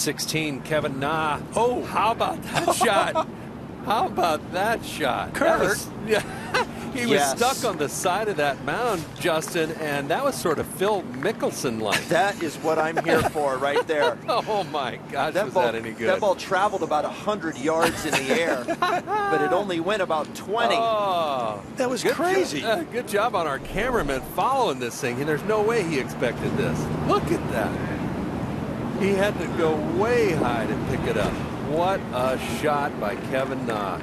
16, Kevin Na. Oh, how about that shot? How about that shot? Kurt. He was stuck on the side of that mound, Justin, and that was sort of Phil Mickelson-like. That is what I'm here for right there. Oh, my gosh, was that any good? That ball traveled about 100 yards in the air, but it only went about 20. Oh, that was crazy. Good job on our cameraman following this thing, and there's no way he expected this. Look at that. He had to go way high to pick it up. What a shot by Kevin Na.